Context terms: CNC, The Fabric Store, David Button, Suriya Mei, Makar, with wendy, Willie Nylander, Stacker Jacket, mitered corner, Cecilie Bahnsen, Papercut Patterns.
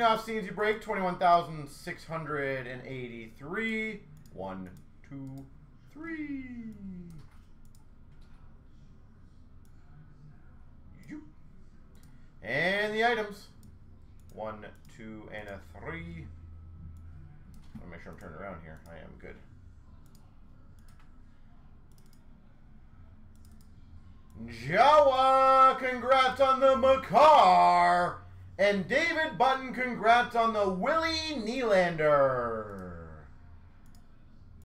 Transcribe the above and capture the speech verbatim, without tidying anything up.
Starting off, C N C break, twenty-one thousand six hundred eighty-three. One, two, three. And the items. One, two, and a three. I'm gonna make sure I'm turning around here. I am good. Jawa, congrats on the Makar. And David Button, congrats on the Willie Nylander.